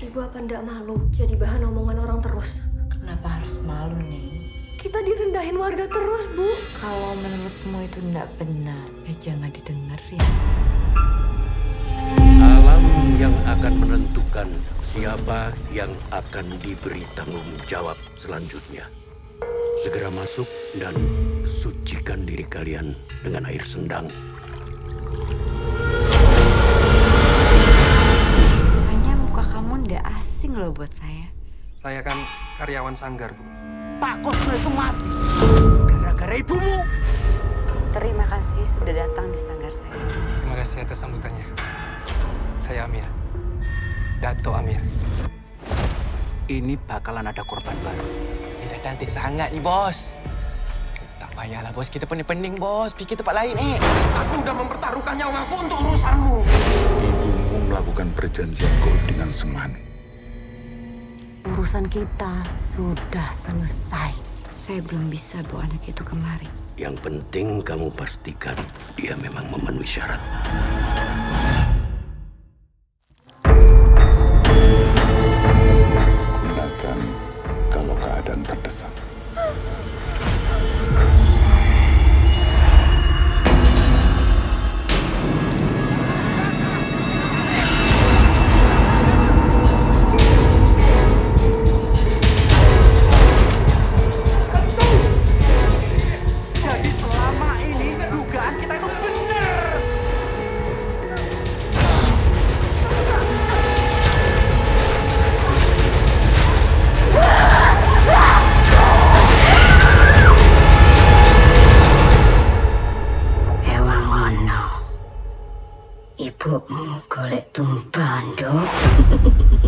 Ibu apa ndak malu jadi bahan omongan orang terus? Kenapa harus malu nih? Kita direndahin warga terus, Bu. Kalau menurutmu itu ndak benar, ya jangan didengerin. Alam yang akan menentukan siapa yang akan diberi tanggung jawab selanjutnya. Segera masuk dan sucikan diri kalian dengan air sendang. Rasanya muka kamu ndak asing loh buat saya. Saya kan karyawan sanggar, Bu. Pak Kosno itu mati gara-gara ibumu. Terima kasih sudah datang di sanggar saya. Terima kasih atas sambutannya. Saya Amir, Datuk Amir. Ini bakalan ada korban baru. Cantik sangat ni, Bos. Tak payahlah, Bos. Kita pening-pening, Bos. Fikir tempat lain, Aku dah mempertaruhkan nyawaku untuk urusanmu. Ibumu melakukan perjanjian goib dengan Semani. Urusan kita sudah selesai. Saya belum bisa bawa anak itu kemari. Yang penting kamu pastikan dia memang memenuhi syarat. Ibu golek tumpah, dok.